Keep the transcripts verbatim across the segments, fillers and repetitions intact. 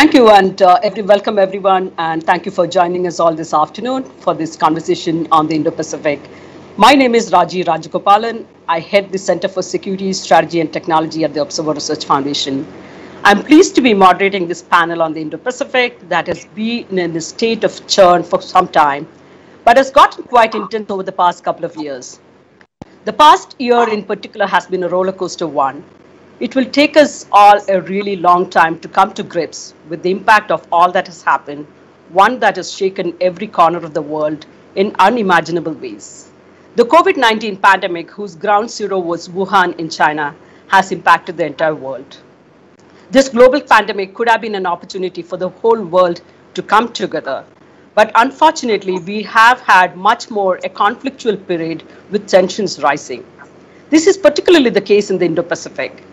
Thank you, and uh, every, welcome everyone, and thank you for joining us all this afternoon for this conversation on the Indo-Pacific. My name is Raji Rajagopalan. I head the Center for Security, Strategy, and Technology at the Observer Research Foundation. I'm pleased to be moderating this panel on the Indo-Pacific that has been in a state of churn for some time, but has gotten quite intense over the past couple of years. The past year in particular has been a roller coaster one. It will take us all a really long time to come to grips with the impact of all that has happened, one that has shaken every corner of the world in unimaginable ways. The COVID nineteen pandemic, whose ground zero was Wuhan in China, has impacted the entire world. This global pandemic could have been an opportunity for the whole world to come together. But unfortunately, we have had much more a conflictual period with tensions rising. This is particularly the case in the Indo-Pacific.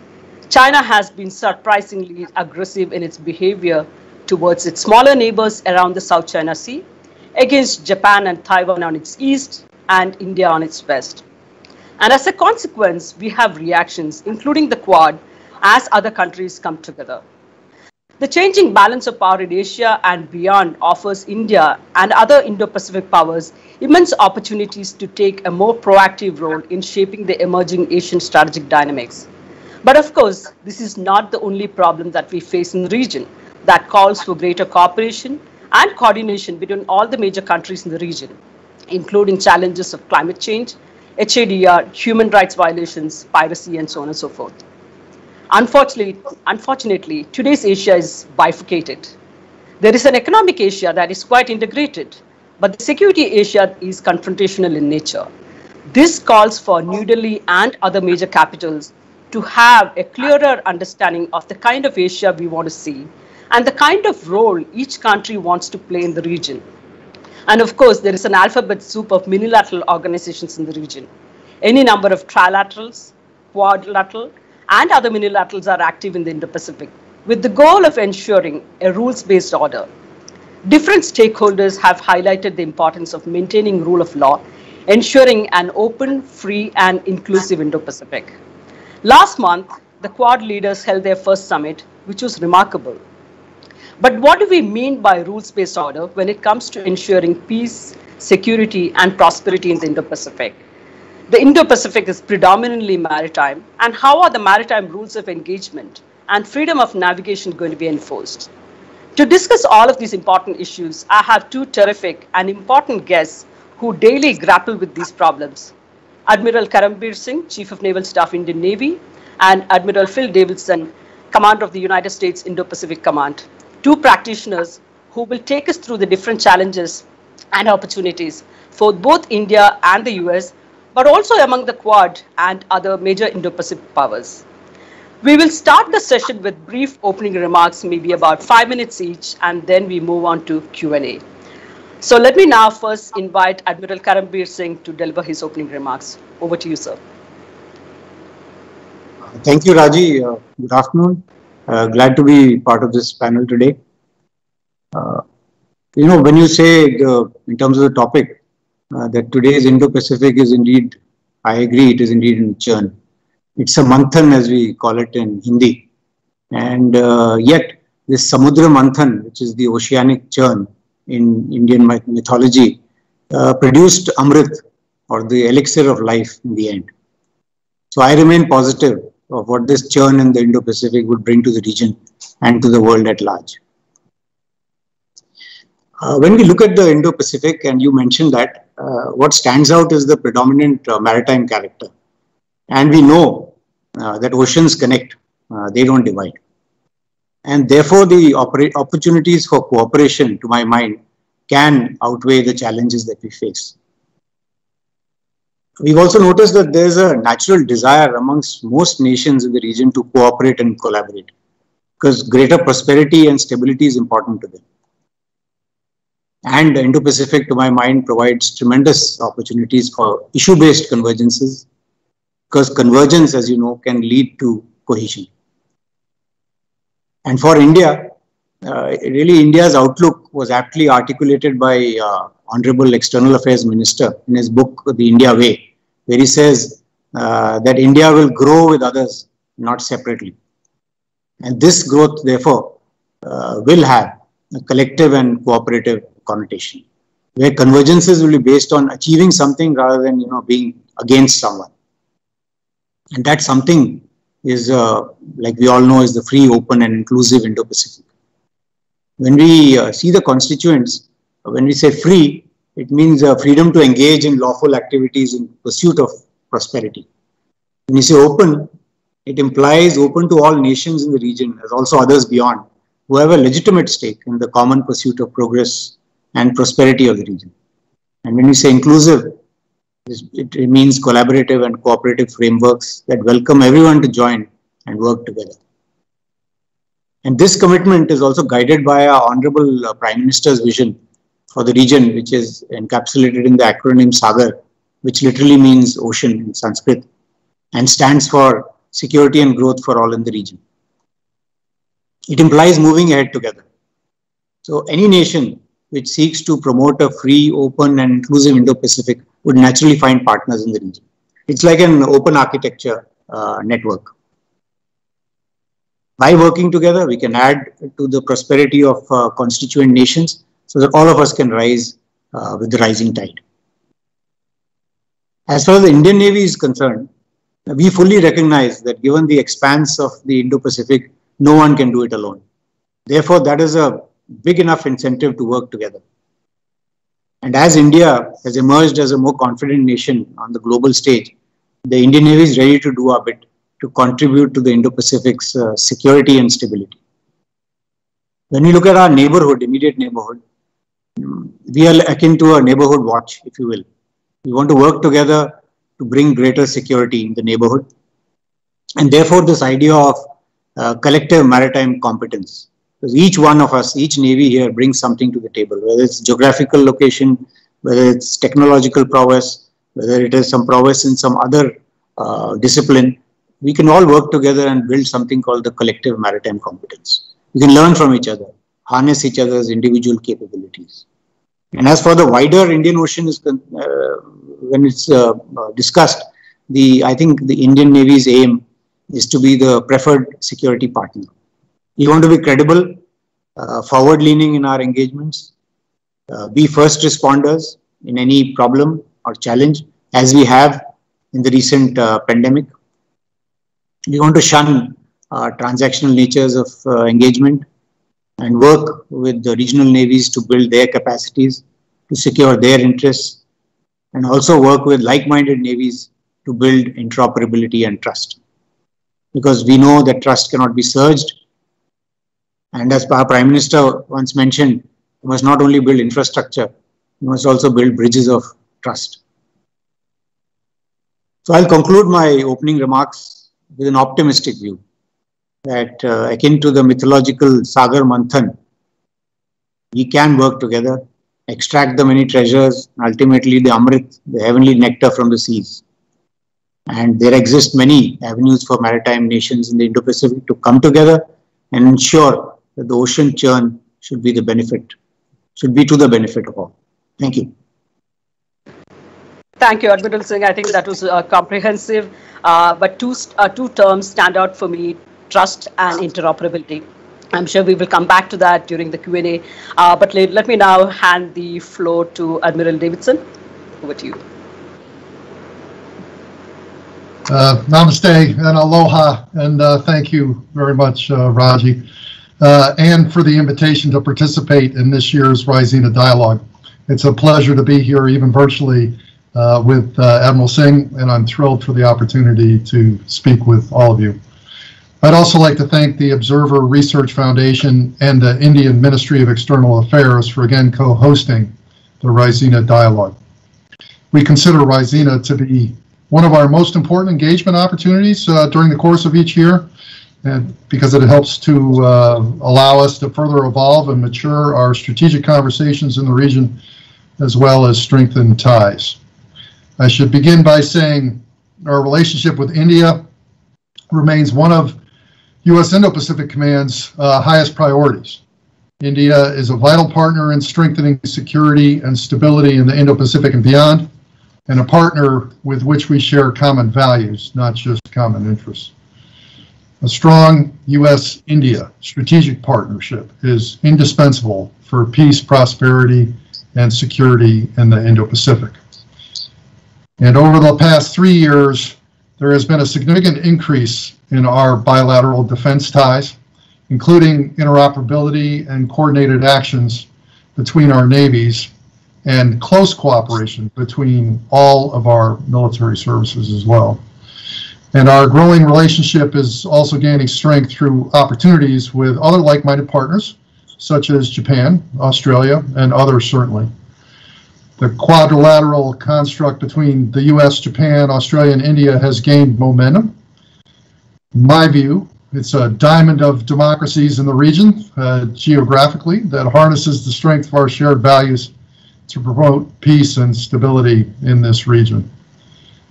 China has been surprisingly aggressive in its behavior towards its smaller neighbors around the South China Sea, against Japan and Taiwan on its east and India on its west. And as a consequence, we have reactions, including the Quad, as other countries come together. The changing balance of power in Asia and beyond offers India and other Indo-Pacific powers immense opportunities to take a more proactive role in shaping the emerging Asian strategic dynamics. But of course, this is not the only problem that we face in the region that calls for greater cooperation and coordination between all the major countries in the region, including challenges of climate change, H A D R, human rights violations, piracy, and so on and so forth. Unfortunately, unfortunately, today's Asia is bifurcated. There is an economic Asia that is quite integrated, but the security Asia is confrontational in nature. This calls for New Delhi and other major capitals to have a clearer understanding of the kind of Asia we want to see and the kind of role each country wants to play in the region. And of course, there is an alphabet soup of minilateral organizations in the region. Any number of trilaterals, quadrilateral, and other minilaterals are active in the Indo-Pacific with the goal of ensuring a rules-based order. Different stakeholders have highlighted the importance of maintaining rule of law, ensuring an open, free, and inclusive Indo-Pacific. Last month, the Quad leaders held their first summit, which was remarkable. But what do we mean by rules-based order when it comes to ensuring peace, security, and prosperity in the Indo-Pacific? The Indo-Pacific is predominantly maritime, and how are the maritime rules of engagement and freedom of navigation going to be enforced? To discuss all of these important issues, I have two terrific and important guests who daily grapple with these problems. Admiral Karambir Singh, Chief of Naval Staff, Indian Navy, and Admiral Phil Davidson, Commander of the United States Indo-Pacific Command, two practitioners who will take us through the different challenges and opportunities for both India and the U S, but also among the Quad and other major Indo-Pacific powers. We will start the session with brief opening remarks, maybe about five minutes each, and then we move on to Q and A. So let me now first invite Admiral Karambir Singh to deliver his opening remarks. Over to you, sir. Thank you, Raji. Uh, good afternoon. Uh, glad to be part of this panel today. Uh, you know, when you say the, in terms of the topic uh, that today's Indo-Pacific is indeed, I agree, it is indeed in churn. It's a manthan, as we call it in Hindi. And uh, yet, this Samudra Manthan, which is the oceanic churn, in Indian mythology, uh, produced Amrit, or the elixir of life in the end. So I remain positive of what this churn in the Indo-Pacific would bring to the region and to the world at large. Uh, when we look at the Indo-Pacific, and you mentioned that, uh, what stands out is the predominant uh, maritime character. And we know uh, that oceans connect, uh, they don't divide. And therefore, the opportunities for cooperation, to my mind, can outweigh the challenges that we face. We've also noticed that there's a natural desire amongst most nations in the region to cooperate and collaborate, because greater prosperity and stability is important to them. And the Indo-Pacific, to my mind, provides tremendous opportunities for issue-based convergences, because convergence, as you know, can lead to cohesion. And for India, uh, really India's outlook was aptly articulated by uh, Honorable External Affairs Minister in his book, The India Way, where he says uh, that India will grow with others, not separately. And this growth, therefore, uh, will have a collective and cooperative connotation, where convergences will be based on achieving something rather than, you know, being against someone. And that something is, uh, like we all know, is the free, open and inclusive Indo-Pacific. When we uh, see the constituents, when we say free, it means uh, freedom to engage in lawful activities in pursuit of prosperity. When you say open, it implies open to all nations in the region, as also others beyond, who have a legitimate stake in the common pursuit of progress and prosperity of the region. And when we say inclusive, it means collaborative and cooperative frameworks that welcome everyone to join and work together. And this commitment is also guided by our Honorable uh, Prime Minister's vision for the region, which is encapsulated in the acronym SAGAR, which literally means ocean in Sanskrit, and stands for security and growth for all in the region. It implies moving ahead together. So any nation which seeks to promote a free, open and inclusive Indo-Pacific would naturally find partners in the region. It's like an open architecture uh, network. By working together, we can add to the prosperity of uh, constituent nations so that all of us can rise uh, with the rising tide. As far as the Indian Navy is concerned, we fully recognize that given the expanse of the Indo-Pacific, no one can do it alone. Therefore, that is a big enough incentive to work together. And as India has emerged as a more confident nation on the global stage, the Indian Navy is ready to do our bit to contribute to the Indo-Pacific's uh, security and stability. When we look at our neighborhood, immediate neighborhood, we are akin to a neighborhood watch, if you will. We want to work together to bring greater security in the neighborhood. And therefore, this idea of uh, collective maritime competence, because each one of us, each Navy here brings something to the table, whether it's geographical location, whether it's technological prowess, whether it is some prowess in some other uh, discipline. We can all work together and build something called the collective maritime competence. We can learn from each other, harness each other's individual capabilities. And as for the wider Indian Ocean, is uh, when it's uh, discussed, the I think the Indian Navy's aim is to be the preferred security partner. We want to be credible, uh, forward-leaning in our engagements, uh, be first responders in any problem or challenge, as we have in the recent uh, pandemic. We want to shun uh, transactional natures of uh, engagement and work with the regional navies to build their capacities, to secure their interests, and also work with like-minded navies to build interoperability and trust. Because we know that trust cannot be surged. And as our Prime Minister once mentioned, you must not only build infrastructure, you must also build bridges of trust. So I'll conclude my opening remarks with an optimistic view that uh, akin to the mythological Samudra Manthan, we can work together, extract the many treasures, ultimately the Amrit, the heavenly nectar from the seas. And there exist many avenues for maritime nations in the Indo-Pacific to come together and ensure that the ocean churn should be the benefit, should be to the benefit of all. Thank you. Thank you, Admiral Singh. I think that was uh, comprehensive, uh, but two, uh, two terms stand out for me, trust and interoperability. I'm sure we will come back to that during the Q and A, uh, but let, let me now hand the floor to Admiral Davidson. Over to you. Uh, namaste and aloha, and uh, thank you very much, uh, Raji, uh, and for the invitation to participate in this year's Raisina Dialogue. It's a pleasure to be here, even virtually, uh, with uh, Admiral Singh, and I'm thrilled for the opportunity to speak with all of you. I'd also like to thank the Observer Research Foundation and the Indian Ministry of External Affairs for again co-hosting the Raisina Dialogue. We consider Raisina to be one of our most important engagement opportunities uh, during the course of each year, and because it helps to uh, allow us to further evolve and mature our strategic conversations in the region, as well as strengthen ties. I should begin by saying our relationship with India remains one of U S Indo-Pacific Command's uh, highest priorities. India is a vital partner in strengthening security and stability in the Indo-Pacific and beyond, and a partner with which we share common values, not just common interests. A strong U S India strategic partnership is indispensable for peace, prosperity, and security in the Indo-Pacific. And over the past three years, there has been a significant increase in our bilateral defense ties, including interoperability and coordinated actions between our navies and close cooperation between all of our military services as well. And our growing relationship is also gaining strength through opportunities with other like-minded partners, such as Japan, Australia, and others certainly. The quadrilateral construct between the U S, Japan, Australia, and India has gained momentum. In my view, it's a diamond of democracies in the region, uh, geographically, that harnesses the strength of our shared values to promote peace and stability in this region.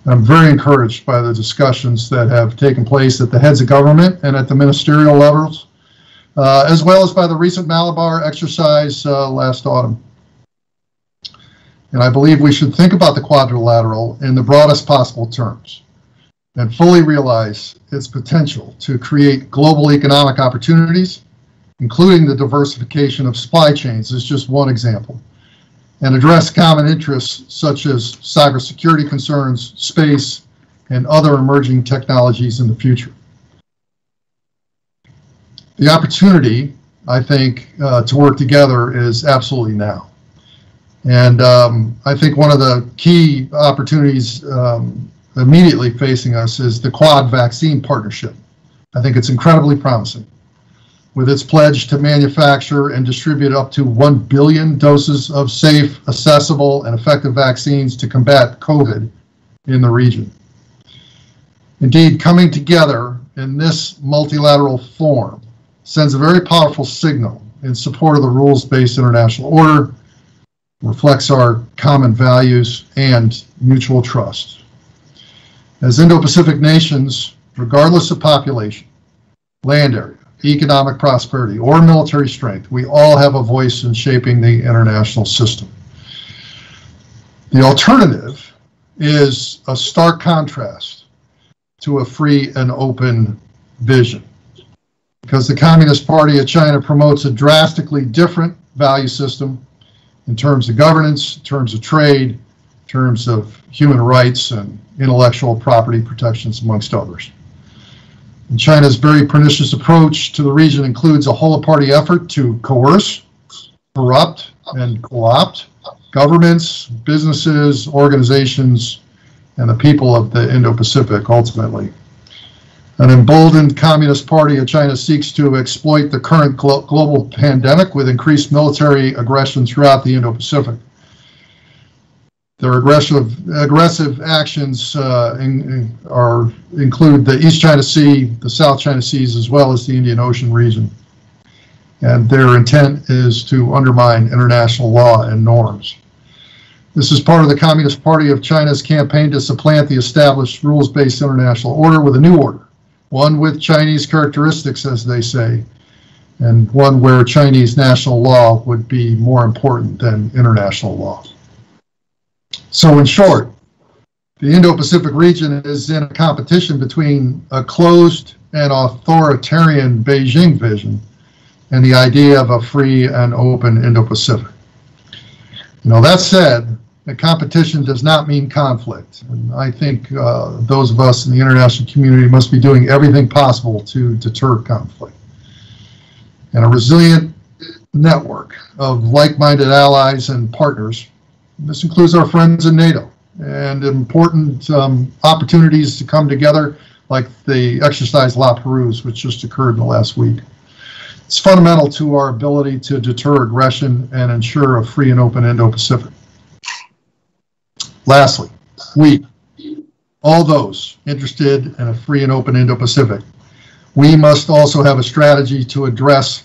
I'm very encouraged by the discussions that have taken place at the heads of government and at the ministerial levels, uh, as well as by the recent Malabar exercise uh, last autumn. And I believe we should think about the quadrilateral in the broadest possible terms and fully realize its potential to create global economic opportunities, including the diversification of supply chains is just one example, and address common interests such as cybersecurity concerns, space, and other emerging technologies in the future. The opportunity, I think, uh, to work together is absolutely now. And um, I think one of the key opportunities um, immediately facing us is the Quad vaccine partnership. I think it's incredibly promising, with its pledge to manufacture and distribute up to one billion doses of safe, accessible, and effective vaccines to combat COVID in the region. Indeed, coming together in this multilateral form sends a very powerful signal in support of the rules-based international order, reflects our common values and mutual trust. As Indo-Pacific nations, regardless of population, land area, economic prosperity, or military strength, we all have a voice in shaping the international system. The alternative is a stark contrast to a free and open vision, because the Communist Party of China promotes a drastically different value system in terms of governance, in terms of trade, in terms of human rights and intellectual property protections, amongst others. And China's very pernicious approach to the region includes a whole-of-party effort to coerce, corrupt, and co-opt governments, businesses, organizations, and the people of the Indo-Pacific, ultimately. An emboldened Communist Party of China seeks to exploit the current glo- global pandemic with increased military aggression throughout the Indo-Pacific. Their aggressive, aggressive actions uh, in, in, are, include the East China Sea, the South China Seas, as well as the Indian Ocean region. And their intent is to undermine international law and norms. This is part of the Communist Party of China's campaign to supplant the established rules-based international order with a new order, one with Chinese characteristics, as they say, and one where Chinese national law would be more important than international law. So in short, the Indo-Pacific region is in a competition between a closed and authoritarian Beijing vision and the idea of a free and open Indo-Pacific. Now, that said, the competition does not mean conflict. And I think uh, those of us in the international community must be doing everything possible to deter conflict. And a resilient network of like-minded allies and partners, this includes our friends in NATO, and important um, opportunities to come together, like the exercise La Perouse, which just occurred in the last week. It's fundamental to our ability to deter aggression and ensure a free and open Indo-Pacific. Lastly, we, all those interested in a free and open Indo-Pacific, we must also have a strategy to address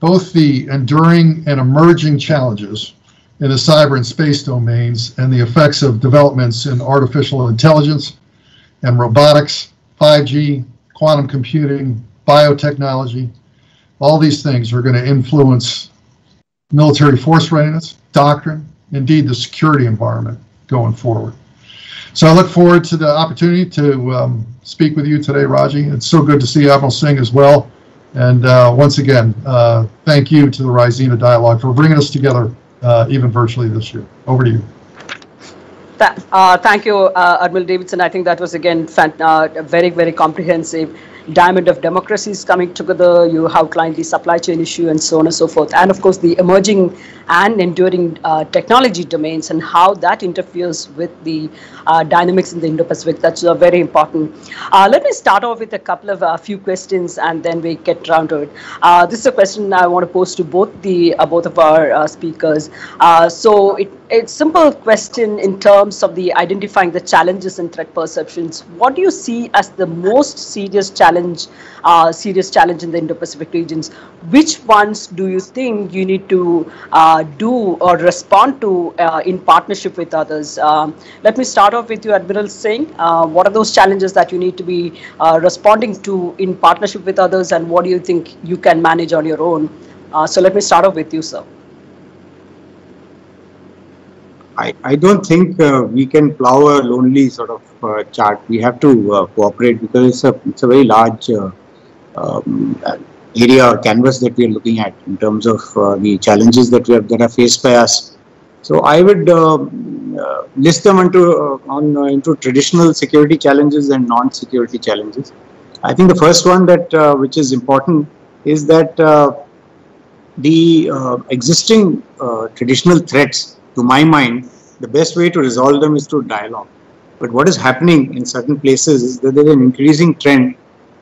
both the enduring and emerging challenges in the cyber and space domains, and the effects of developments in artificial intelligence and robotics, five G, quantum computing, biotechnology. All these things are going to influence military force readiness, doctrine, indeed the security environment going forward. So I look forward to the opportunity to um, speak with you today, Raji. It's so good to see Admiral Singh as well. And uh, once again, uh, thank you to the Raisina Dialogue for bringing us together, uh, even virtually this year. Over to you. Uh, thank you, uh, Admiral Davidson. I think that was, again, uh, very, very comprehensive. Diamond of democracies coming together. You outlined the supply chain issue and so on and so forth. And, of course, the emerging and enduring uh, technology domains and how that interferes with the uh, dynamics in the Indo-Pacific. That's uh, very important. Uh, let me start off with a couple of uh, few questions and then we get round to it. Uh, this is a question I want to pose to both the uh, both of our uh, speakers. Uh, so it, it's a simple question in terms of the identifying the challenges and threat perceptions. What do you see as the most serious challenge? Uh, serious challenge in the Indo-Pacific regions? Which ones do you think you need to uh, do or respond to uh, in partnership with others? Um, let me start off with you, Admiral Singh. Uh, what are those challenges that you need to be uh, responding to in partnership with others, and what do you think you can manage on your own? Uh, so let me start off with you, sir. I, I don't think uh, we can plow a lonely sort of uh, chart. We have to uh, cooperate because it's a, it's a very large uh, um, area or canvas that we are looking at in terms of uh, the challenges that we have, that are faced by us. So I would uh, uh, list them into, uh, on, uh, into traditional security challenges and non-security challenges. I think the first one that uh, which is important is that uh, the uh, existing uh, traditional threats. To my mind, the best way to resolve them is through dialogue. But what is happening in certain places is that there is an increasing trend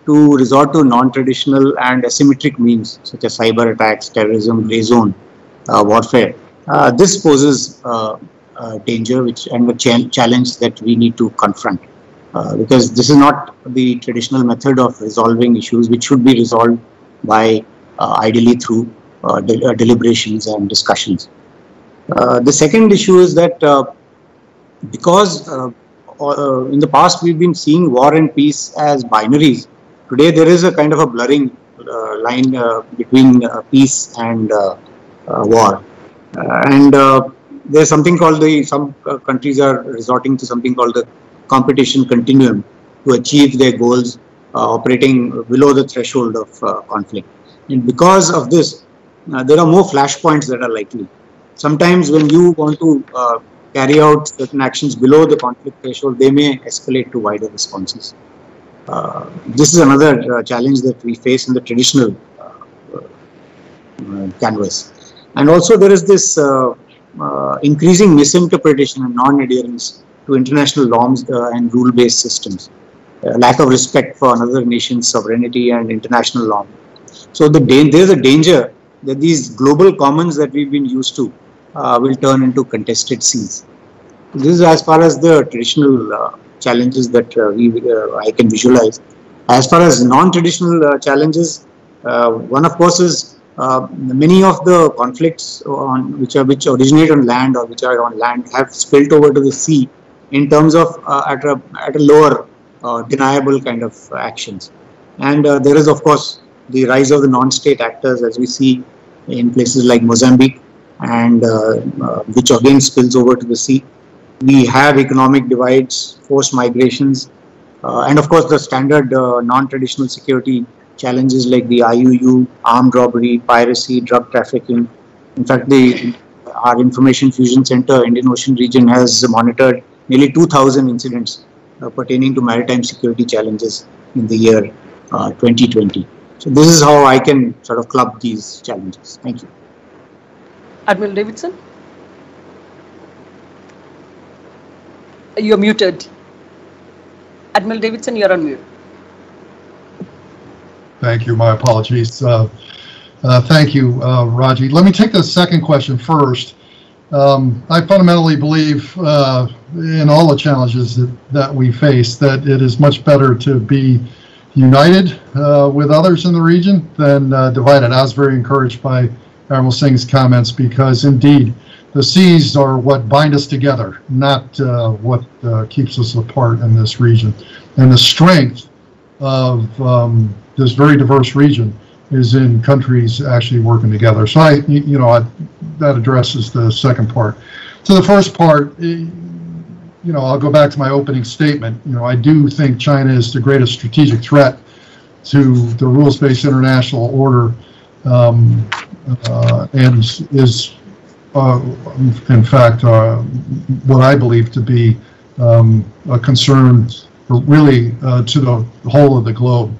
to resort to non-traditional and asymmetric means, such as cyber attacks, terrorism, gray zone, uh, warfare. Uh, this poses uh, uh, danger which and a ch challenge that we need to confront, uh, because this is not the traditional method of resolving issues, which should be resolved by uh, ideally through uh, de uh, deliberations and discussions. Uh, the second issue is that uh, because uh, uh, in the past we've been seeing war and peace as binaries, today there is a kind of a blurring uh, line uh, between uh, peace and uh, uh, war. Uh, and uh, there's something called the, some uh, countries are resorting to something called the competition continuum to achieve their goals, uh, operating below the threshold of uh, conflict. And because of this, uh, there are more flashpoints that are likely. Sometimes when you want to uh, carry out certain actions below the conflict threshold, they may escalate to wider responses. Uh, this is another uh, challenge that we face in the traditional uh, uh, canvas. And also there is this uh, uh, increasing misinterpretation and non-adherence to international norms uh, and rule-based systems, uh, lack of respect for another nation's sovereignty and international law. So the there is a danger that these global commons that we've been used to uh, will turn into contested seas. This is as far as the traditional uh, challenges that uh, we, uh, I can visualize. As far as non-traditional uh, challenges, uh, one of course is uh, many of the conflicts on which are which originate on land or which are on land have spilled over to the sea in terms of uh, at a at a lower uh, deniable kind of actions. And uh, there is of course the rise of the non-state actors, as we see in places like Mozambique, and uh, uh, which again spills over to the sea. We have economic divides, forced migrations, uh, and of course the standard uh, non-traditional security challenges like the I U U, armed robbery, piracy, drug trafficking. In fact, the, our Information Fusion Center, Indian Ocean region, has monitored nearly two thousand incidents uh, pertaining to maritime security challenges in the year uh, twenty twenty. So this is how I can sort of club these challenges. Thank you. Admiral Davidson? You're muted. Admiral Davidson, you're on mute. Thank you. My apologies. Uh, uh, thank you, uh, Raji. Let me take the second question first. Um, I fundamentally believe uh, in all the challenges that, that we face, that it is much better to be united uh, with others in the region than uh, divided. I was very encouraged by Admiral Singh's comments, because indeed the seas are what bind us together, not uh, what uh, keeps us apart in this region. And the strength of um, this very diverse region is in countries actually working together. So I, you know, I, that addresses the second part. So the first part, you know, I'll go back to my opening statement. You know, I do think China is the greatest strategic threat to the rules-based international order, um, uh, and is, uh, in fact, uh, what I believe to be um, a concern, really, uh, to the whole of the globe.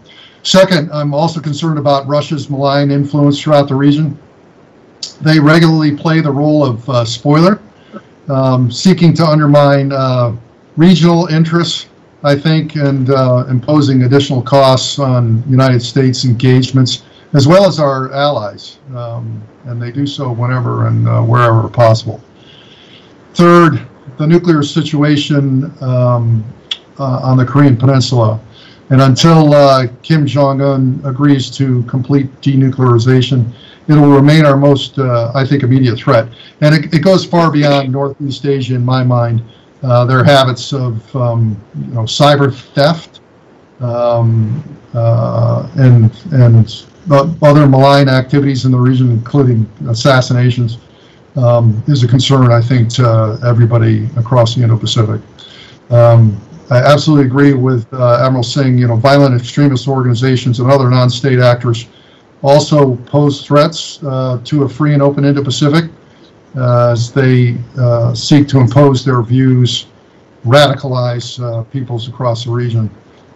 Second, I'm also concerned about Russia's malign influence throughout the region. They regularly play the role of uh, spoiler, um, seeking to undermine uh, regional interests, I think, and uh, imposing additional costs on United States engagements, as well as our allies. Um, and they do so whenever and uh, wherever possible. Third, the nuclear situation um, uh, on the Korean Peninsula. And until uh, Kim Jong-un agrees to complete denuclearization, it will remain our most, uh, I think, immediate threat. And it, it goes far beyond Northeast Asia, in my mind. Uh, their habits of um, you know, cyber theft um, uh, and, and other malign activities in the region, including assassinations, um, is a concern, I think, to everybody across the Indo-Pacific. Um, I absolutely agree with uh, Admiral Singh. You know, violent extremist organizations and other non-state actors also pose threats uh, to a free and open Indo-Pacific, Uh, as they uh, seek to impose their views, radicalize uh, peoples across the region.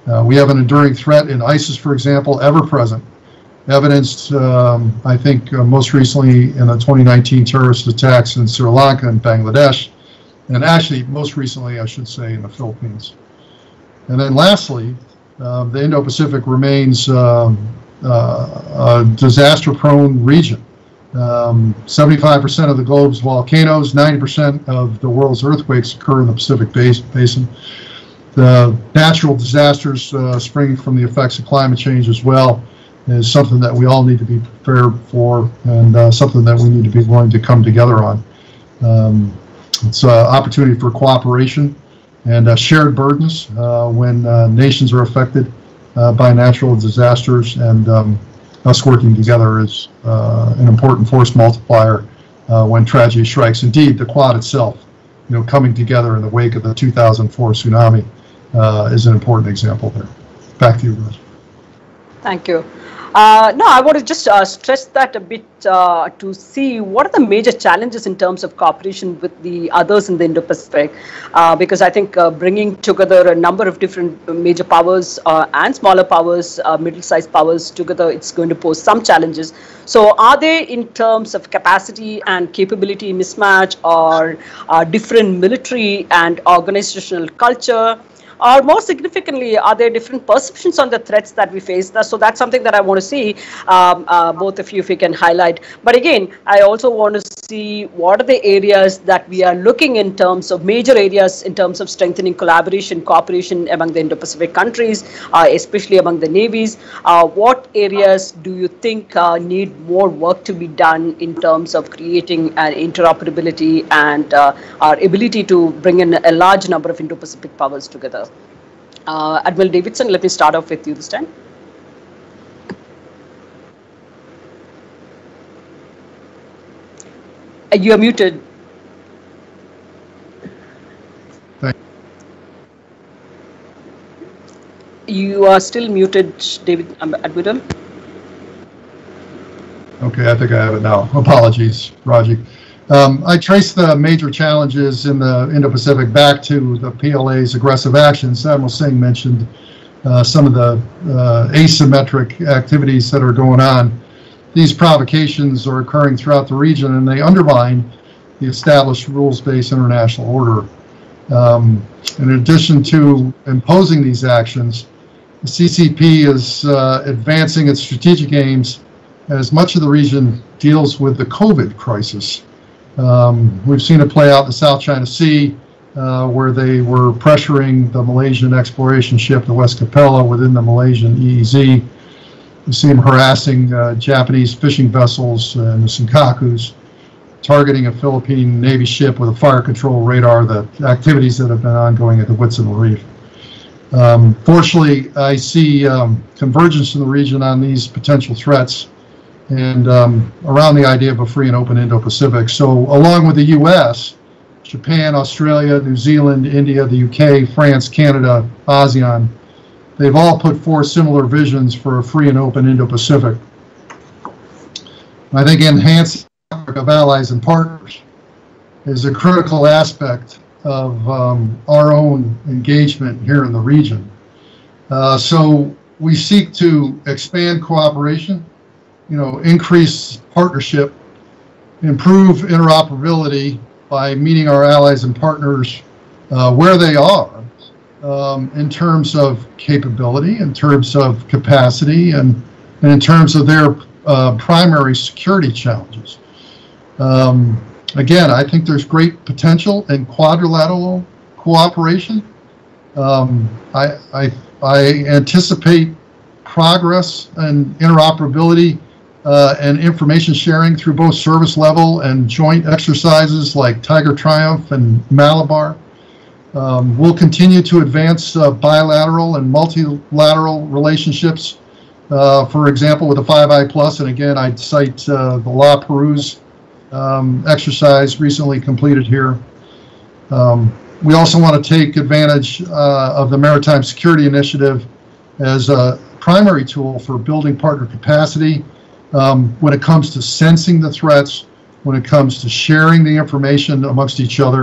Uh, we have an enduring threat in ISIS, for example, ever present, evidenced, um, I think, uh, most recently in the twenty nineteen terrorist attacks in Sri Lanka and Bangladesh, and actually most recently, I should say, in the Philippines. And then lastly, uh, the Indo-Pacific remains um, uh, a disaster-prone region. seventy-five percent um, of the globe's volcanoes, ninety percent of the world's earthquakes occur in the Pacific Basin. The natural disasters uh, springing from the effects of climate change as well is something that we all need to be prepared for, and uh, something that we need to be willing to come together on. Um, it's an opportunity for cooperation and uh, shared burdens uh, when uh, nations are affected uh, by natural disasters, and um, us working together is uh, an important force multiplier uh, when tragedy strikes. Indeed, the Quad itself, you know, coming together in the wake of the two thousand four tsunami uh, is an important example there. Back to you, Raj. Thank you. Uh, no, I want to just uh, stress that a bit uh, to see what are the major challenges in terms of cooperation with the others in the Indo-Pacific, uh, because I think uh, bringing together a number of different major powers uh, and smaller powers, uh, middle-sized powers together, it's going to pose some challenges. So are they in terms of capacity and capability mismatch, or uh, different military and organizational culture? Or more significantly, are there different perceptions on the threats that we face? So that's something that I want to see, um, uh, both of you, if you can highlight. But again, I also want to see what are the areas that we are looking in terms of major areas in terms of strengthening collaboration, cooperation among the Indo-Pacific countries, uh, especially among the navies. Uh, what areas do you think uh, need more work to be done in terms of creating an interoperability and uh, our ability to bring in a large number of Indo-Pacific powers together? Uh, Admiral Davidson, let me start off with you this time. Uh, you are muted. Thank you. You are still muted, David um, Admiral. Okay, I think I have it now. Apologies, Raji. Um, I trace the major challenges in the Indo-Pacific back to the P L A's aggressive actions. Admiral Singh mentioned uh, some of the uh, asymmetric activities that are going on. These provocations are occurring throughout the region, and they undermine the established rules-based international order. Um, in addition to imposing these actions, the C C P is uh, advancing its strategic aims as much of the region deals with the COVID crisis. Um, we've seen it play out in the South China Sea, uh, where they were pressuring the Malaysian exploration ship, the West Capella, within the Malaysian E E Z. We've seen them harassing uh, Japanese fishing vessels and the Senkakus, targeting a Philippine Navy ship with a fire control radar, the activities that have been ongoing at the Whitsun Reef. Um, fortunately, I see um, convergence in the region on these potential threats, and um, around the idea of a free and open Indo-Pacific. So along with the U S, Japan, Australia, New Zealand, India, the U K, France, Canada, ASEAN. They've all put forth similar visions for a free and open Indo-Pacific. I think enhanced network of allies and partners is a critical aspect of um, our own engagement here in the region. Uh, so we seek to expand cooperation, you know, increase partnership, improve interoperability by meeting our allies and partners uh, where they are um, in terms of capability, in terms of capacity, and, and in terms of their uh, primary security challenges. Um, again, I think there's great potential in quadrilateral cooperation. Um, I, I, I anticipate progress and interoperability Uh, and information sharing through both service level and joint exercises like Tiger Triumph and Malabar. Um, we'll continue to advance uh, bilateral and multilateral relationships, uh, for example, with the five I plus, and again, I'd cite uh, the La Perouse um, exercise recently completed here. Um, we also want to take advantage uh, of the Maritime Security Initiative as a primary tool for building partner capacity, Um, when it comes to sensing the threats, when it comes to sharing the information amongst each other,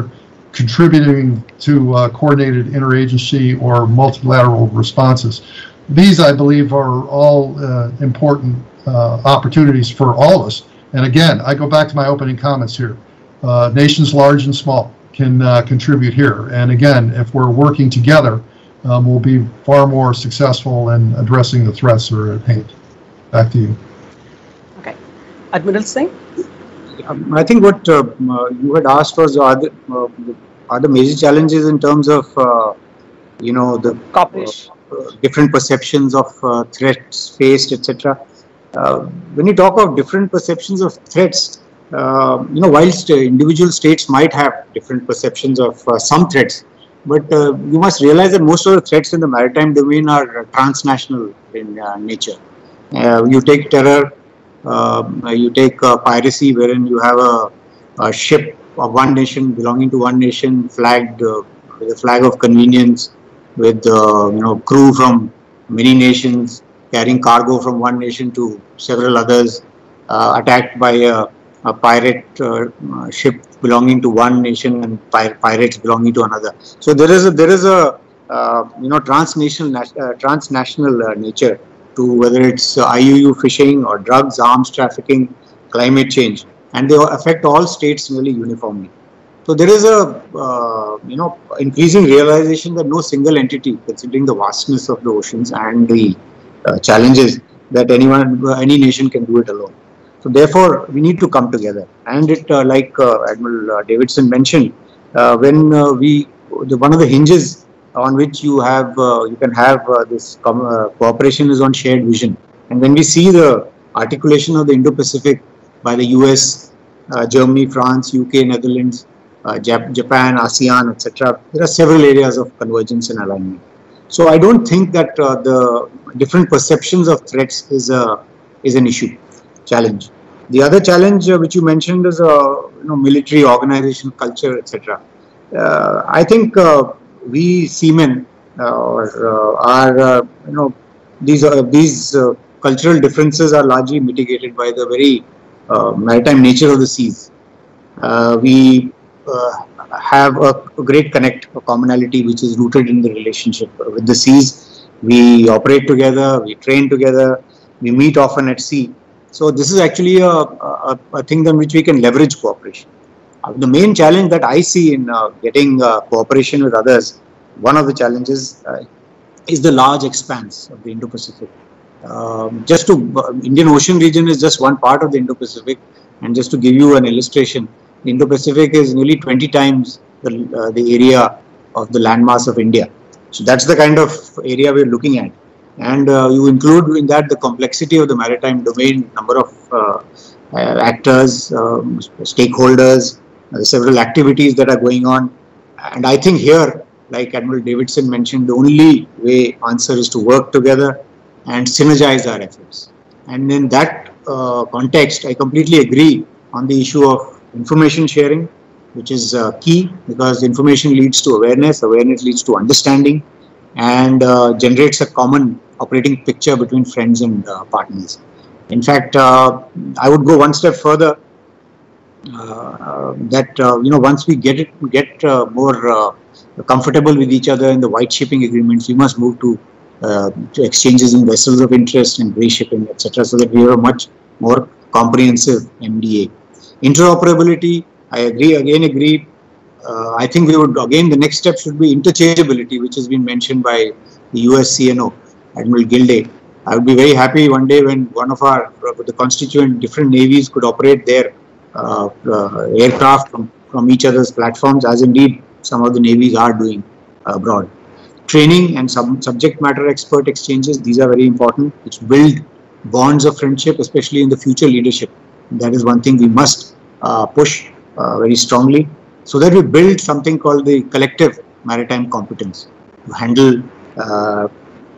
contributing to uh, coordinated interagency or multilateral responses. These, I believe, are all uh, important uh, opportunities for all of us. And again, I go back to my opening comments here. Uh, nations large and small can uh, contribute here. And again, if we're working together, um, we'll be far more successful in addressing the threats that are at hand. Back to you. Admiral Singh? Um, I think what uh, you had asked was, are the, uh, are the major challenges in terms of, uh, you know, the uh, different perceptions of uh, threats faced, et cetera. Uh, when you talk of different perceptions of threats, uh, you know, whilst uh, individual states might have different perceptions of uh, some threats, but uh, you must realize that most of the threats in the maritime domain are transnational in uh, nature. Uh, you take terror. Uh, you take uh, piracy, wherein you have a, a ship of one nation belonging to one nation, flagged uh, with a flag of convenience, with uh, you know, crew from many nations, carrying cargo from one nation to several others, uh, attacked by a, a pirate uh, ship belonging to one nation and pir pirates belonging to another. So there is a, there is a uh, you know, transnational uh, transnational uh, nature to whether it's uh, I U U fishing or drugs, arms trafficking, climate change, and they affect all states really uniformly. So there is a uh, you know, increasing realization that no single entity, considering the vastness of the oceans and the uh, challenges, that anyone, any nation can do it alone. So therefore, we need to come together. And it, uh, like uh, Admiral uh, Davidson mentioned, uh, when uh, we, the, one of the hinges on which you have uh, you can have uh, this com uh, cooperation is on shared vision. And when we see the articulation of the Indo-Pacific by the U S, uh, Germany, France, U K, Netherlands, uh, Jap Japan, ASEAN, et cetera, there are several areas of convergence and alignment. So I don't think that uh, the different perceptions of threats is a is an issue challenge. The other challenge uh, which you mentioned is uh, you know, military organization, culture, et cetera. Uh, I think. Uh, We seamen uh, or, uh, are, uh, you know, these uh, these uh, cultural differences are largely mitigated by the very uh, maritime nature of the seas. Uh, we uh, have a great connect, a commonality which is rooted in the relationship with the seas. We operate together, we train together, we meet often at sea. So this is actually a, a, a thing on which we can leverage cooperation. The main challenge that I see in uh, getting uh, cooperation with others, one of the challenges uh, is the large expanse of the Indo-Pacific. Um, just to, uh, Indian Ocean region is just one part of the Indo-Pacific, and just to give you an illustration, the Indo-Pacific is nearly twenty times the, uh, the area of the landmass of India. So that's the kind of area we're looking at. And uh, you include in that the complexity of the maritime domain, number of uh, actors, um, stakeholders, Uh, several activities that are going on. And I think here, like Admiral Davidson mentioned, the only way answer is to work together and synergize our efforts. And in that uh, context, I completely agree on the issue of information sharing, which is uh, key, because information leads to awareness, awareness leads to understanding, and uh, generates a common operating picture between friends and uh, partners. In fact, uh, I would go one step further, uh, that, uh, you know, once we get it, get uh, more uh, comfortable with each other in the white shipping agreements, we must move to, uh, to exchanges in vessels of interest and grey shipping, et cetera, so that we have a much more comprehensive M D A. Interoperability, I agree, again agree. Uh, I think we would, again, the next step should be interchangeability, which has been mentioned by the U S C N O, Admiral Gilday. I would be very happy one day when one of our, uh, the constituent different navies could operate their uh, uh, aircraft from, from each other's platforms, as indeed some of the navies are doing abroad. Training and some subject matter expert exchanges, these are very important, which build bonds of friendship, especially in the future leadership. That is one thing we must uh, push uh, very strongly, so that we build something called the collective maritime competence to handle uh,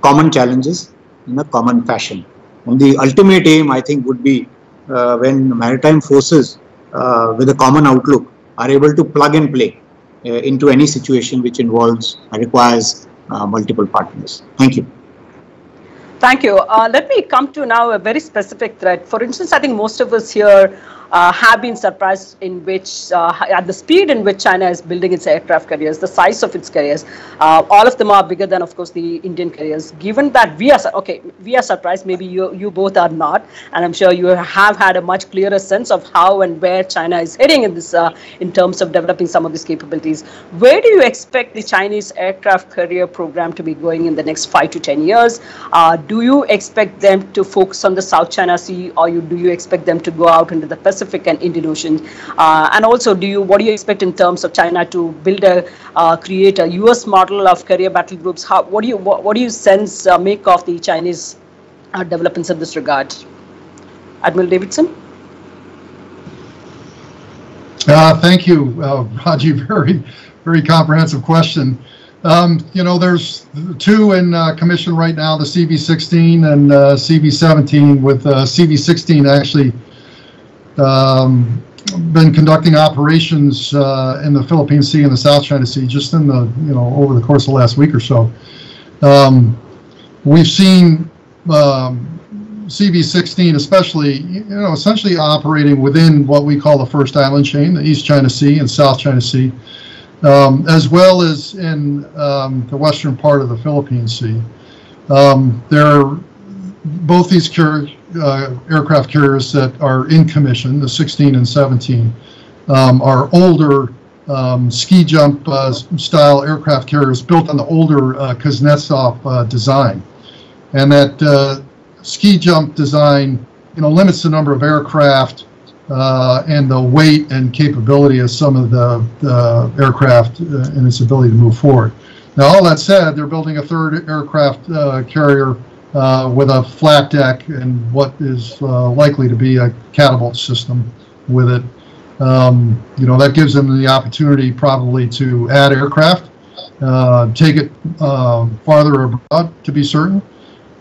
common challenges in a common fashion. And the ultimate aim, I think, would be uh, when maritime forces uh, with a common outlook are able to plug and play uh, into any situation which involves or requires uh, multiple partners. Thank you. Thank you. Uh, let me come to now a very specific threat. For instance, I think most of us here uh, have been surprised in which, uh, at the speed in which China is building its aircraft carriers, the size of its carriers. Uh, all of them are bigger than, of course, the Indian carriers. Given that we are, okay, we are surprised, maybe you, you both are not, and I'm sure you have had a much clearer sense of how and where China is heading in this, uh, in terms of developing some of these capabilities. Where do you expect the Chinese aircraft carrier program to be going in the next five to ten years? Uh, Do you expect them to focus on the South China Sea, or you, do you expect them to go out into the Pacific and Indian Ocean? Uh, and also, do you what do you expect in terms of China to build a uh, create a U S model of career battle groups? How what do you what, what do you sense uh, make of the Chinese uh, developments in this regard, Admiral Davidson? Uh, thank you, uh, Raji. Very, very comprehensive question. Um, you know, there's two in uh, commission right now, the C V sixteen and uh, C V seventeen, with uh, C V sixteen actually um, been conducting operations uh, in the Philippine Sea and the South China Sea just in the, you know, over the course of the last week or so. Um, we've seen um, C V sixteen especially, you know, essentially operating within what we call the first island chain, the East China Sea and South China Sea. Um, as well as in um, the western part of the Philippine Sea. Um, there are both these car uh, aircraft carriers that are in commission, the sixteen and seventeen, um, are older um, ski jump uh, style aircraft carriers built on the older uh, Kuznetsov uh, design. And that uh, ski jump design, you know, limits the number of aircraft Uh, and the weight and capability of some of the, the aircraft uh, and its ability to move forward. Now, all that said, they're building a third aircraft uh, carrier uh, with a flat deck and what is uh, likely to be a catapult system with it. Um, you know, that gives them the opportunity probably to add aircraft, uh, take it uh, farther abroad, to be certain.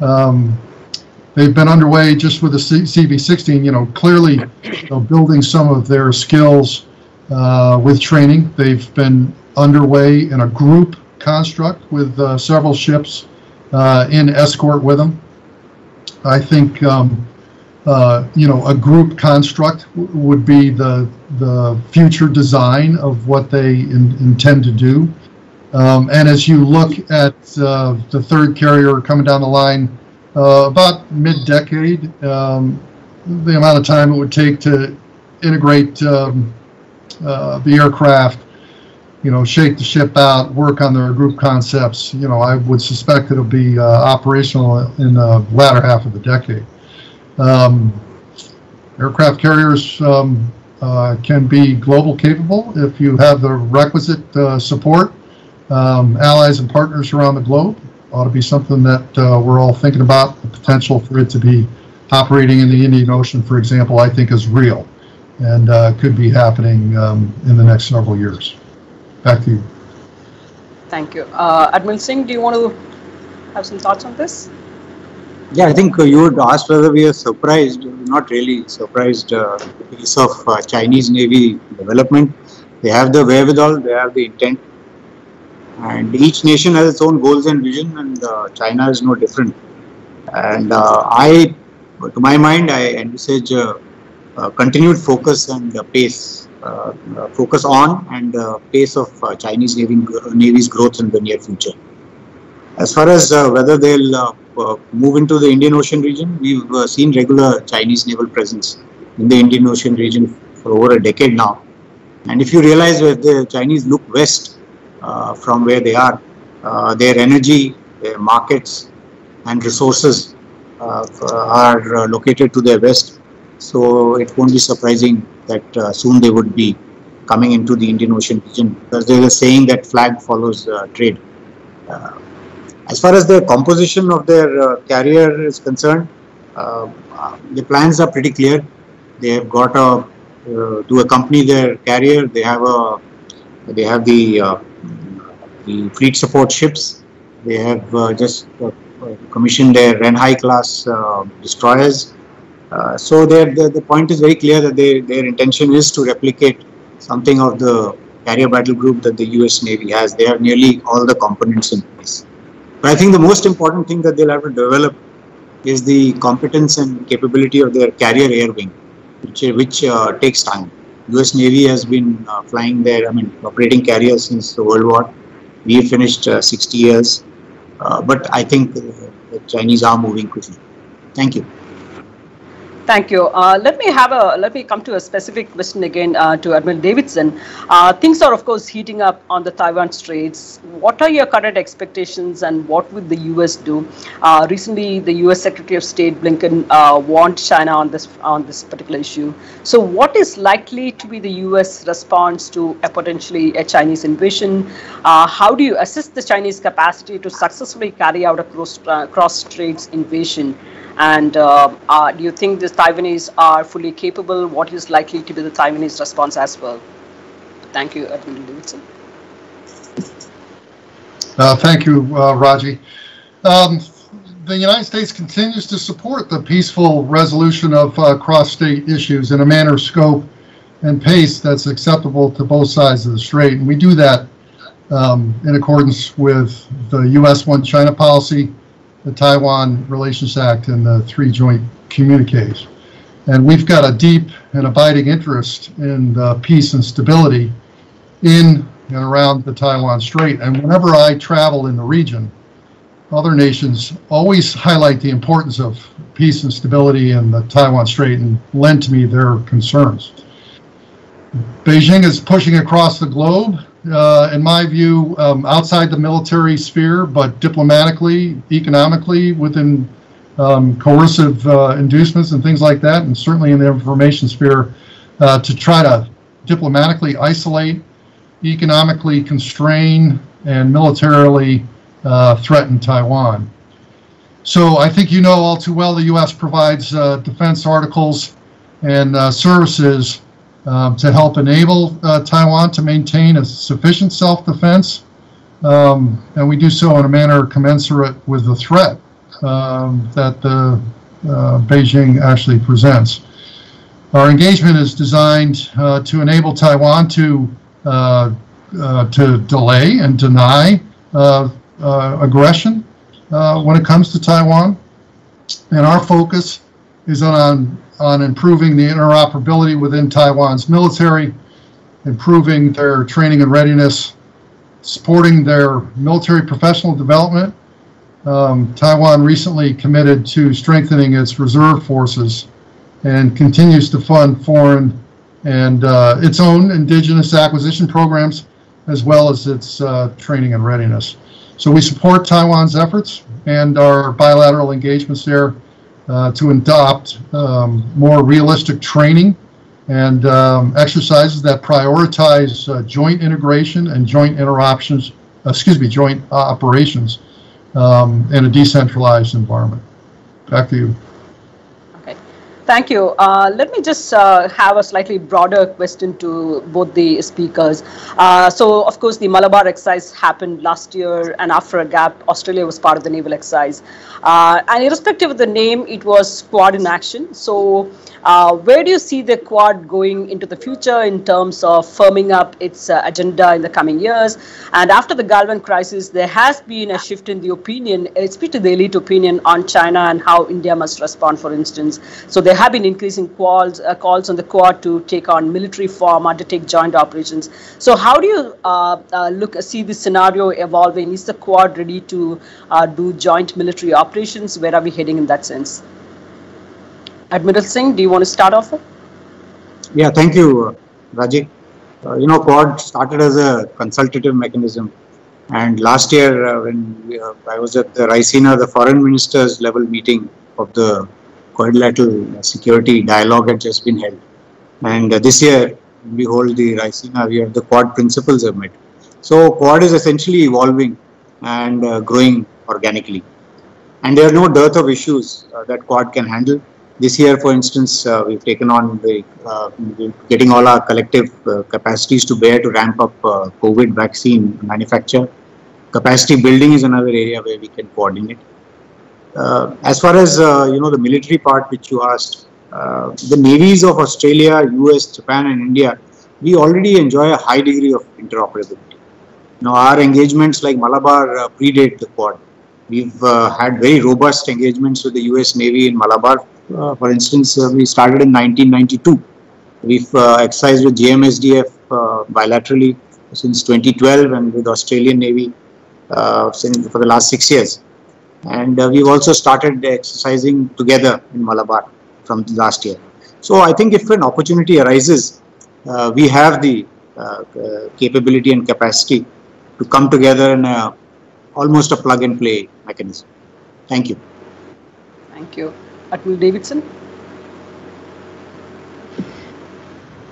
Um, They've been underway just with the C V sixteen, you know, clearly you know, building some of their skills uh, with training. They've been underway in a group construct with uh, several ships uh, in escort with them. I think, um, uh, you know, a group construct would be the, the future design of what they in, intend to do. Um, and as you look at uh, the third carrier coming down the line, Uh, about mid-decade, um, the amount of time it would take to integrate um, uh, the aircraft, you know, shake the ship out, work on their group concepts, you know, I would suspect it'll be uh, operational in the latter half of the decade. Um, aircraft carriers um, uh, can be global capable if you have the requisite uh, support, um, allies and partners around the globe. Ought to be something that uh, we're all thinking about. The potential for it to be operating in the Indian Ocean, for example, I think is real and uh, could be happening um, in the next several years. Back to you. Thank you. Uh, Admiral Singh, do you want to have some thoughts on this? Yeah, I think you would ask whether we are surprised. Not really surprised uh, the pace of uh, Chinese Navy development. They have the wherewithal, they have the intent, and each nation has its own goals and vision, and uh, China is no different. And uh, I, to my mind, I envisage uh, uh, continued focus and uh, pace, uh, uh, focus on and uh, pace of uh, Chinese Navy, Navy's growth in the near future. As far as uh, whether they'll uh, uh, move into the Indian Ocean region, we've uh, seen regular Chinese naval presence in the Indian Ocean region for over a decade now. And if you realize that the Chinese look west uh, from where they are, uh, their energy, their markets and resources uh, are uh, located to their west. So it won't be surprising that uh, soon they would be coming into the Indian Ocean region, because there is a saying that flag follows uh, trade. Uh, As far as the composition of their uh, carrier is concerned, uh, the plans are pretty clear. They have got a, uh, to accompany their carrier, they have a, they have the, uh, the fleet support ships. They have uh, just uh, commissioned their Renhai class uh, destroyers. Uh, so the, the point is very clear that they, their intention is to replicate something of the carrier battle group that the U S Navy has. They have nearly all the components in place. But I think the most important thing that they'll have to develop is the competence and capability of their carrier air wing, which, which uh, takes time. U S Navy has been uh, flying their, I mean, operating carriers since the World War. We finished uh, sixty years, uh, but I think uh, the Chinese are moving quickly. Thank you. Thank you. Uh, let me have a let me come to a specific question again uh, to Admiral Davidson. Uh, things are, of course, heating up on the Taiwan Straits. What are your current expectations, and what would the U S do? Uh, recently, the U S Secretary of State Blinken uh, warned China on this on this particular issue. So, what is likely to be the U S response to a potentially a Chinese invasion? Uh, how do you assess the Chinese capacity to successfully carry out a cross uh, cross straits invasion? And uh, uh, do you think the Taiwanese are fully capable? What is likely to be the Taiwanese response as well? Thank you, Admiral Davidson. Uh, thank you, uh, Raji. Um, the United States continues to support the peaceful resolution of uh, cross-state issues in a manner, scope, and pace that's acceptable to both sides of the strait. And we do that um, in accordance with the U S One China policy, the Taiwan Relations Act, and the three joint communiques. And we've got a deep and abiding interest in uh, peace and stability in and around the Taiwan Strait. And whenever I travel in the region, other nations always highlight the importance of peace and stability in the Taiwan Strait and lend to me their concerns. Beijing is pushing across the globe, Uh, in my view, um, outside the military sphere, but diplomatically, economically, within um, coercive uh, inducements and things like that, and certainly in the information sphere, uh, to try to diplomatically isolate, economically constrain, and militarily uh, threaten Taiwan. So I think you know all too well the U S provides uh, defense articles and uh, services Um, to help enable uh, Taiwan to maintain a sufficient self-defense, um, and we do so in a manner commensurate with the threat um, that the, uh, Beijing actually presents. Our engagement is designed uh, to enable Taiwan to uh, uh, to delay and deny uh, uh, aggression uh, when it comes to Taiwan, and our focus is on on improving the interoperability within Taiwan's military, improving their training and readiness, supporting their military professional development. Um, Taiwan recently committed to strengthening its reserve forces and continues to fund foreign and uh, its own indigenous acquisition programs, as well as its uh, training and readiness. So we support Taiwan's efforts and our bilateral engagements there Uh, to adopt um, more realistic training and um, exercises that prioritize uh, joint integration and joint interoptions, excuse me, joint operations um, in a decentralized environment. Back to you. Okay. Thank you. Uh, let me just uh, have a slightly broader question to both the speakers. Uh, so, of course, the Malabar exercise happened last year, and after a gap, Australia was part of the naval exercise. Uh, and irrespective of the name, it was Quad in action. So, uh, where do you see the Quad going into the future in terms of firming up its uh, agenda in the coming years? And after the Galvan crisis, there has been a shift in the opinion, especially the elite opinion on China and how India must respond, for instance. So, there have been increasing calls, uh, calls on the Quad to take on military form, undertake joint operations. So how do you uh, uh, look see this scenario evolving? Is the Quad ready to uh, do joint military operations? Where are we heading in that sense? Admiral Singh, do you want to start off? Yeah, thank you, Raji. Uh, you know, Quad started as a consultative mechanism. And last year, uh, when uh, I was at the Raisina, the foreign ministers level meeting of the Quadrilateral Security Dialogue had just been held. And uh, this year, we hold the Raisina, we have the Quad Principles Summit. So Quad is essentially evolving and uh, growing organically. And there are no dearth of issues uh, that Quad can handle. This year, for instance, uh, we've taken on the, uh, getting all our collective uh, capacities to bear to ramp up uh, COVID vaccine manufacture. Capacity building is another area where we can coordinate. Uh, as far as, uh, you know, the military part which you asked, uh, the navies of Australia, U S, Japan and India, we already enjoy a high degree of interoperability. Now, our engagements like Malabar uh, predate the Quad. We've uh, had very robust engagements with the U S Navy in Malabar. Uh, for instance, uh, we started in nineteen ninety-two. We've uh, exercised with G M S D F uh, bilaterally since twenty twelve and with Australian Navy uh, since for the last six years. And uh, we've also started exercising together in Malabar from last year. So I think if an opportunity arises, uh, we have the uh, uh, capability and capacity to come together in a, almost a plug and play mechanism. Thank you. Thank you. Admiral Davidson?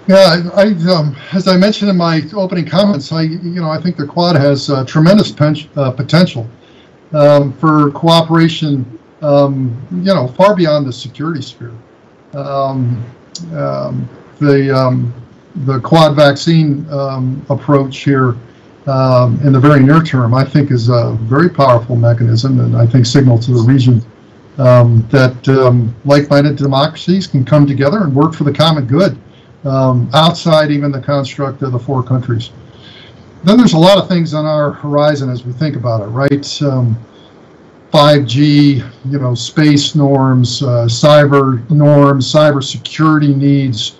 Yeah, I, I, um, as I mentioned in my opening comments, I, you know, I think the Quad has uh, tremendous pen- uh, potential. Um, for cooperation, um, you know, far beyond the security sphere. Um, um, the um, the Quad vaccine um, approach here um, in the very near term, I think, is a very powerful mechanism, and I think signal to the region um, that um, like-minded democracies can come together and work for the common good um, outside even the construct of the four countries. Then there's a lot of things on our horizon as we think about it, right? Um, five G, you know, space norms, uh, cyber norms, cybersecurity needs,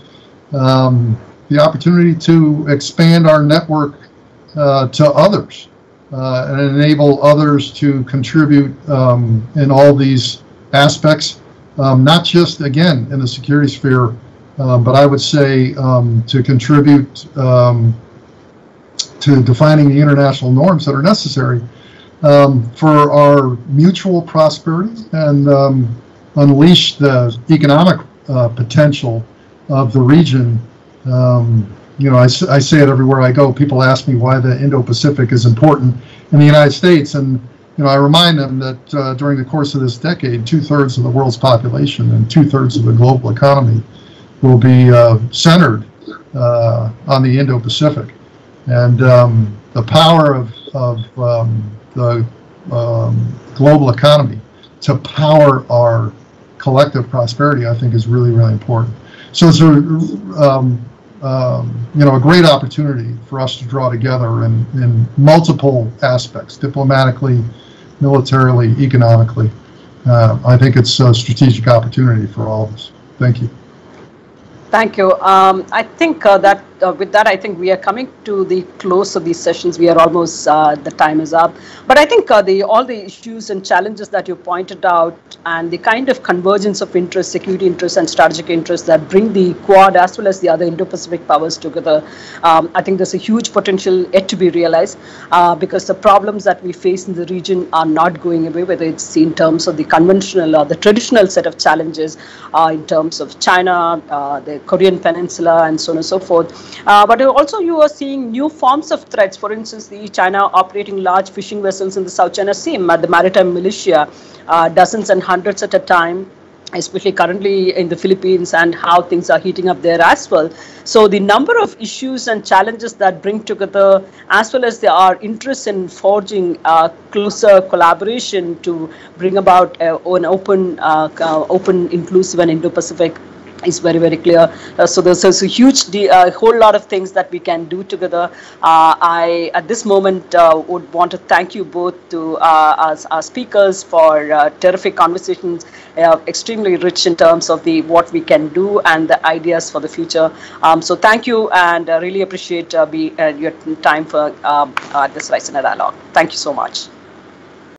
um, the opportunity to expand our network uh, to others uh, and enable others to contribute um, in all these aspects, um, not just, again, in the security sphere, uh, but I would say um, to contribute um, to defining the international norms that are necessary um, for our mutual prosperity and um, unleash the economic uh, potential of the region. Um, you know, I, I say it everywhere I go. People ask me why the Indo-Pacific is important in the United States. And, you know, I remind them that uh, during the course of this decade, two-thirds of the world's population and two-thirds of the global economy will be uh, centered uh, on the Indo-Pacific. And um, the power of, of um, the um, global economy to power our collective prosperity, I think, is really, really important. So it's a, um, um, you know, a great opportunity for us to draw together in, in multiple aspects, diplomatically, militarily, economically. Uh, I think it's a strategic opportunity for all of us. Thank you. Thank you. Um, I think uh, that uh, with that, I think we are coming to the close of these sessions. We are almost, uh, the time is up. But I think uh, the, all the issues and challenges that you pointed out and the kind of convergence of interests, security interests and strategic interests that bring the Quad as well as the other Indo-Pacific powers together, um, I think there's a huge potential yet to be realized uh, because the problems that we face in the region are not going away, whether it's in terms of the conventional or the traditional set of challenges uh, in terms of China, uh, the Korean Peninsula and so on and so forth. Uh, but also you are seeing new forms of threats. For instance, the China operating large fishing vessels in the South China Sea, the maritime militia, uh, dozens and hundreds at a time. especially currently in the Philippines and how things are heating up there as well. So the number of issues and challenges that bring together, as well as there are interests in forging uh, closer collaboration to bring about uh, an open, uh, uh, open, inclusive and Indo-Pacific is very, very clear. Uh, so there's, there's a huge, de uh, whole lot of things that we can do together. Uh, I, at this moment, uh, would want to thank you both to uh, our, our speakers for uh, terrific conversations, uh, extremely rich in terms of the what we can do and the ideas for the future. Um, so thank you, and I really appreciate uh, be, uh, your time for uh, uh, this Raisina Dialogue. Thank you so much.